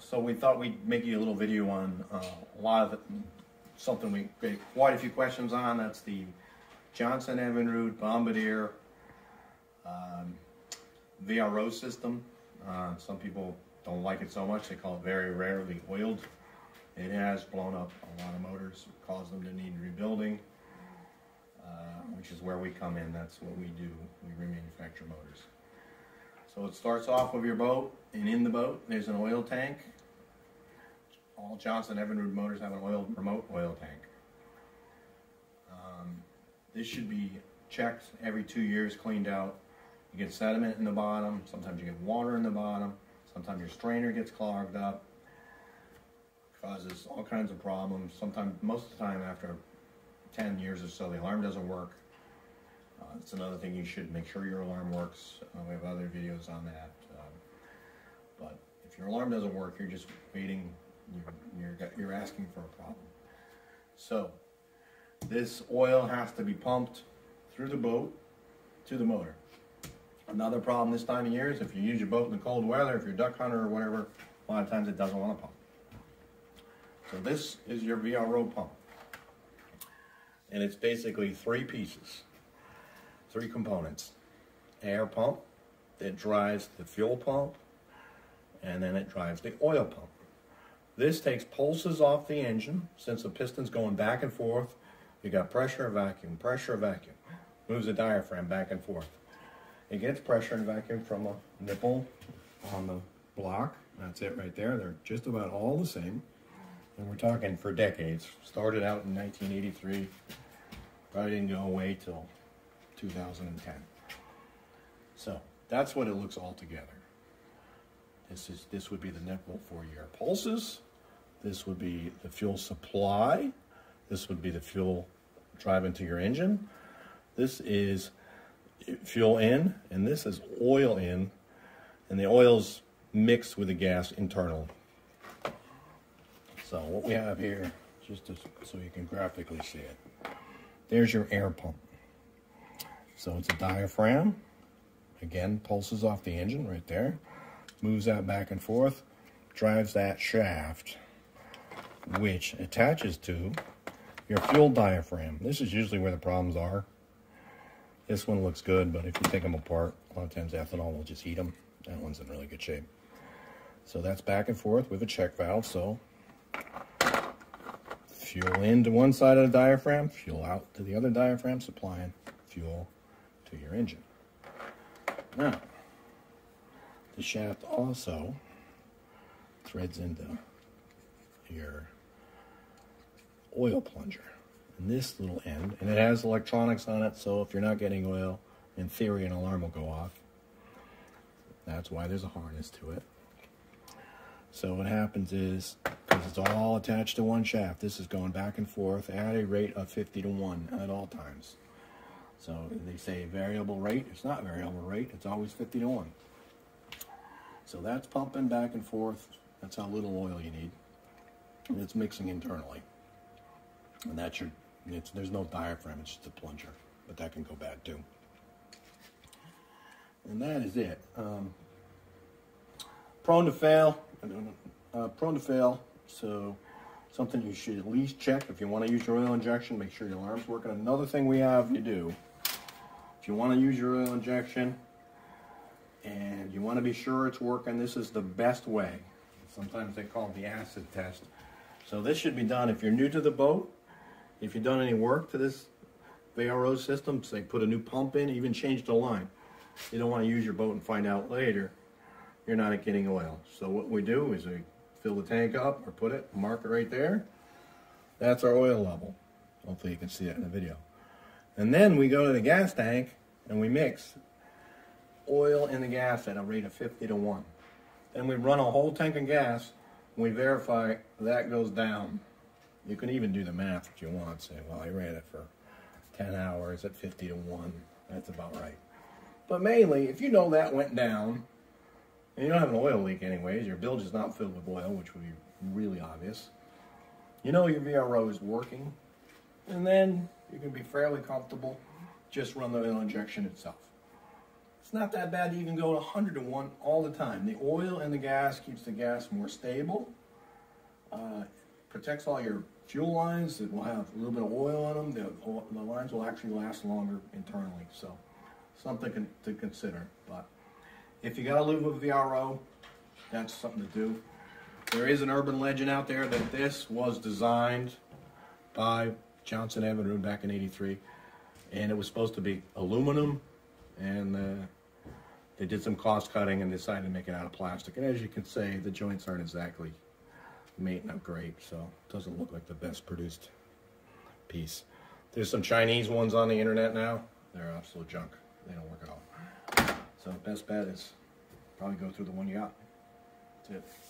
So we thought we'd make you a little video on a lot of something we get quite a few questions on. That's the Johnson Evinrude Bombardier VRO system. Some people don't like it so much. They call it very rarely oiled. It has blown up a lot of motors, caused them to need rebuilding, which is where we come in. That's what we do. We remanufacture motors. So it starts off with your boat, and in the boat there's an oil tank. All Johnson Evinrude motors have an remote oil tank. This should be checked every 2 years, cleaned out. You get sediment in the bottom, sometimes you get water in the bottom, sometimes your strainer gets clogged up, causes all kinds of problems. Sometimes, most of the time after 10 years or so, the alarm doesn't work. It's another thing you should make sure your alarm works. We have other videos on that. But if your alarm doesn't work, you're just waiting. You're asking for a problem. So this oil has to be pumped through the boat to the motor. Another problem this time of year is if you use your boat in the cold weather, if you're a duck hunter or whatever, a lot of times it doesn't want to pump. So this is your VRO pump. And it's basically three pieces. Three components: air pump that drives the fuel pump, and then it drives the oil pump. This takes pulses off the engine. Since the piston's going back and forth, you got pressure, vacuum, moves the diaphragm back and forth. It gets pressure and vacuum from a nipple on the block. That's it right there. They're just about all the same. And we're talking for decades. Started out in 1983, probably didn't go away till 2010. So that's what it looks all together. This would be the nipple for your pulses. This would be the fuel supply. This would be the fuel drive into your engine. This is fuel in, and this is oil in, and the oil's mixed with the gas internally. So what we have here, just so you can graphically see it, there's your air pump. So it's a diaphragm, again, pulses off the engine right there, moves that back and forth, drives that shaft, which attaches to your fuel diaphragm. This is usually where the problems are. This one looks good, but if you take them apart, a lot of times ethanol will just eat them. That one's in really good shape. So that's back and forth with a check valve, so fuel into one side of the diaphragm, fuel out to the other diaphragm, supplying fuel to your engine. Now, the shaft also threads into your oil plunger. And this little end, and it has electronics on it, so if you're not getting oil, in theory an alarm will go off. That's why there's a harness to it. So what happens is, because it's all attached to one shaft, this is going back and forth at a rate of 50 to 1 at all times. So they say variable rate. It's not variable rate. It's always 50 to 1. So that's pumping back and forth. That's how little oil you need. And it's mixing internally. And that's your, there's no diaphragm. It's just a plunger. But that can go bad too. And that is it. Prone to fail. So something you should at least check. If you want to use your oil injection, make sure your alarm's working. Another thing we have to do, if you want to use your oil injection and you want to be sure it's working, this is the best way. Sometimes they call it the acid test. So this should be done if you're new to the boat, if you've done any work to this VRO system, say put a new pump in, even changed the line. You don't want to use your boat and find out later you're not getting oil. So what we do is we fill the tank up, or put it, mark it right there. That's our oil level. Hopefully you can see that in the video. And then we go to the gas tank and we mix oil and the gas at a rate of 50 to 1. Then we run a whole tank of gas and we verify that goes down. You can even do the math if you want. Say, well, I ran it for 10 hours at 50 to 1. That's about right. But mainly, if you know that went down, and you don't have an oil leak anyways, your bilge is not filled with oil, which would be really obvious. You know your VRO is working, and then you can be fairly comfortable, just run the oil injection itself. It's not that bad to even go to 100 to 1 all the time. The oil and the gas keeps the gas more stable, protects all your fuel lines that will have a little bit of oil on them. The lines will actually last longer internally, so something to consider. But if you got to live with a VRO, that's something to do. There is an urban legend out there that this was designed by Johnson Avenue back in '83, and it was supposed to be aluminum, and they did some cost cutting and decided to make it out of plastic. And as you can see, the joints aren't exactly made up great, so it doesn't look like the best produced piece. There's some Chinese ones on the internet now. They're absolute junk. They don't work at all. So best bet is probably go through the one you got. That's it.